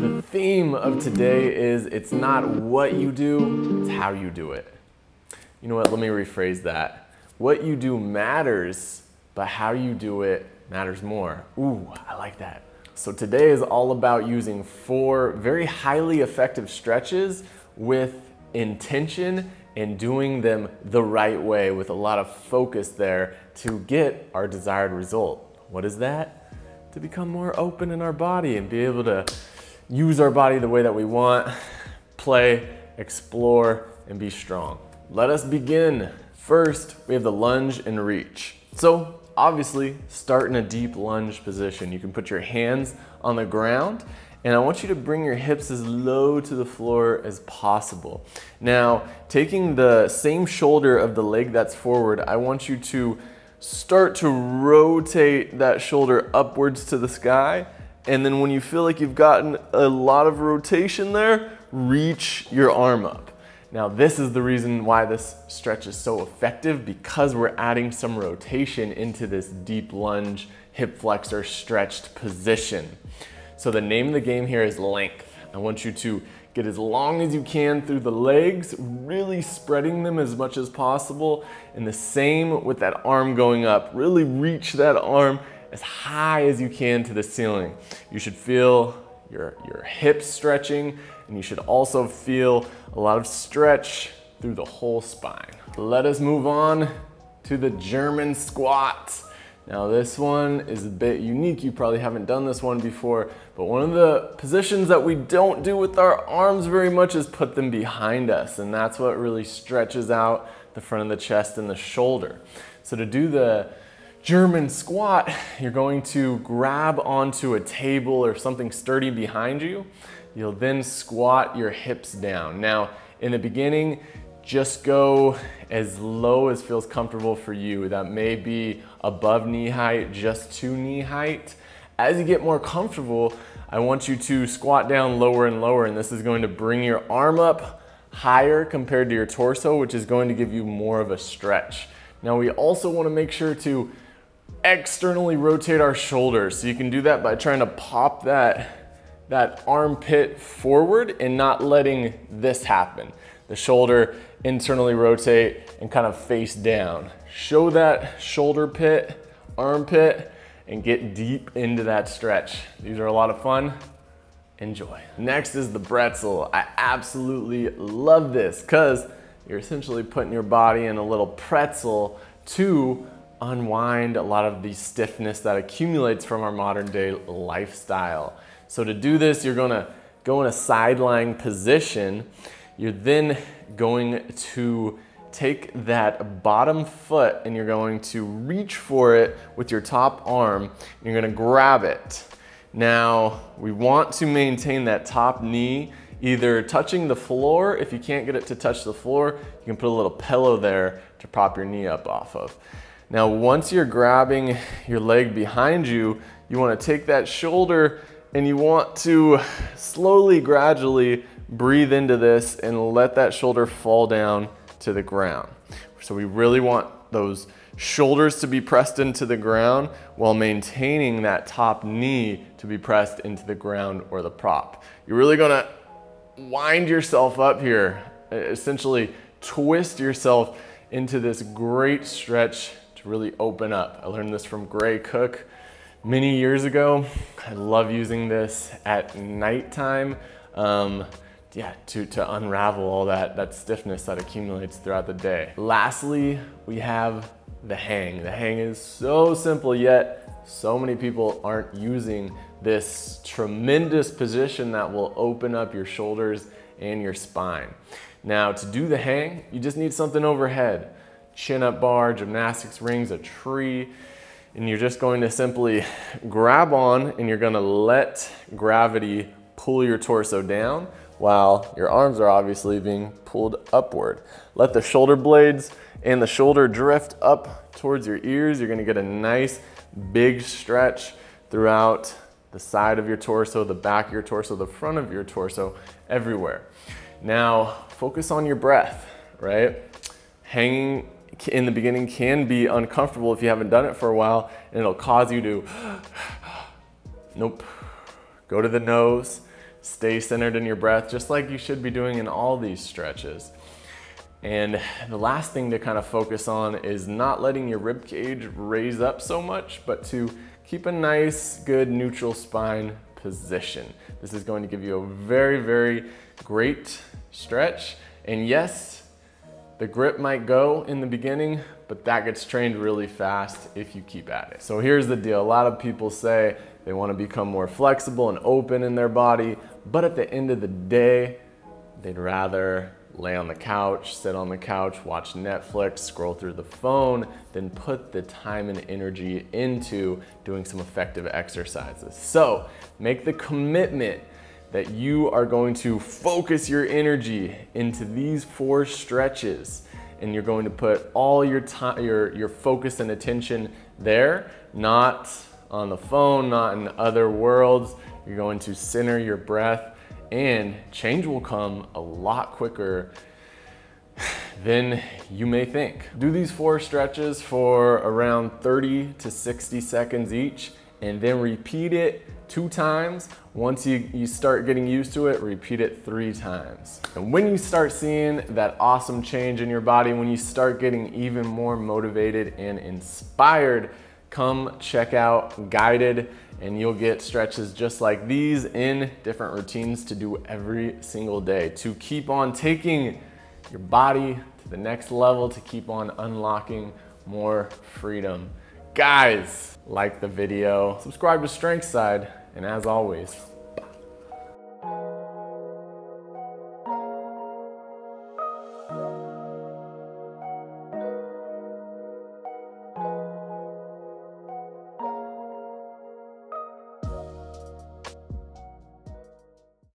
The theme of today is it's not what you do, it's how you do it. You know what, let me rephrase that. What you do matters, but how you do it matters more. Ooh, I like that. So today is all about using 4 very highly effective stretches with intention and doing them the right way with a lot of focus there to get our desired result. What is that? To become more open in our body and be able to use our body the way that we want, play, explore, and be strong. Let us begin. First, we have the lunge and reach. So obviously start in a deep lunge position. You can put your hands on the ground and I want you to bring your hips as low to the floor as possible. Now, taking the same shoulder of the leg that's forward, I want you to start to rotate that shoulder upwards to the sky. And then when you feel like you've gotten a lot of rotation there, reach your arm up. Now, this is the reason why this stretch is so effective, because we're adding some rotation into this deep lunge, hip flexor stretched position. So the name of the game here is length. I want you to get as long as you can through the legs, really spreading them as much as possible. And the same with that arm going up, really reach that arm as high as you can to the ceiling. You should feel your hips stretching, and you should also feel a lot of stretch through the whole spine. Let us move on to the German squat. Now this one is a bit unique. You probably haven't done this one before, but one of the positions that we don't do with our arms very much is put them behind us. And that's what really stretches out the front of the chest and the shoulder. So to do the German squat, you're going to grab onto a table or something sturdy behind you. You'll then squat your hips down. Now in the beginning, just go as low as feels comfortable for you. That may be above knee height, just to knee height. As you get more comfortable, I want you to squat down lower and lower, and this is going to bring your arm up higher compared to your torso, which is going to give you more of a stretch. Now we also want to make sure to externally rotate our shoulders. So you can do that by trying to pop that armpit forward and not letting this happen. The shoulder internally rotate and kind of face down. Show that shoulder pit, armpit, and get deep into that stretch. These are a lot of fun. Enjoy. Next is the pretzel. I absolutely love this because you're essentially putting your body in a little pretzel to unwind a lot of the stiffness that accumulates from our modern day lifestyle. So to do this, you're gonna go in a side lying position. You're then going to take that bottom foot and you're going to reach for it with your top arm. You're gonna grab it. Now, we want to maintain that top knee either touching the floor. If you can't get it to touch the floor, you can put a little pillow there to prop your knee up off of. Now, once you're grabbing your leg behind you, you wanna take that shoulder and you want to slowly, gradually breathe into this and let that shoulder fall down to the ground. So we really want those shoulders to be pressed into the ground while maintaining that top knee to be pressed into the ground or the prop. You're really gonna wind yourself up here, essentially twist yourself into this great stretch to really open up. I learned this from Gray Cook many years ago. I love using this at nighttime. To unravel all that stiffness that accumulates throughout the day. Lastly, we have the hang. The hang is so simple, yet so many people aren't using this tremendous position that will open up your shoulders and your spine. Now, to do the hang, you just need something overhead. Chin-up bar, gymnastics rings, a tree, and you're just going to simply grab on and you're gonna let gravity pull your torso down while your arms are obviously being pulled upward. Let the shoulder blades and the shoulder drift up towards your ears. You're gonna get a nice big stretch throughout the side of your torso, the back of your torso, the front of your torso, everywhere. Now, focus on your breath, right? Hanging in the beginning can be uncomfortable if you haven't done it for a while, and it'll cause you to, nope. Go to the nose. Stay centered in your breath, just like you should be doing in all these stretches. And the last thing to kind of focus on is not letting your rib cage raise up so much, but to keep a nice, good, neutral spine position. This is going to give you a very, very great stretch. And yes, the grip might go in the beginning, but that gets trained really fast if you keep at it. So here's the deal. A lot of people say they want to become more flexible and open in their body, but at the end of the day, they'd rather lay on the couch, sit on the couch, watch Netflix, scroll through the phone, then put the time and energy into doing some effective exercises. So make the commitment that you are going to focus your energy into these four stretches, and you're going to put all your time, your focus and attention there, not on the phone, not in other worlds. You're going to center your breath, and change will come a lot quicker than you may think. Do these four stretches for around 30 to 60 seconds each, and then repeat it 2 times. Once you start getting used to it, repeat it 3 times. And when you start seeing that awesome change in your body, when you start getting even more motivated and inspired, come check out Guided, and you'll get stretches just like these in different routines to do every single day, to keep on taking your body to the next level, to keep on unlocking more freedom. Guys, like the video, subscribe to Strength Side, and as always,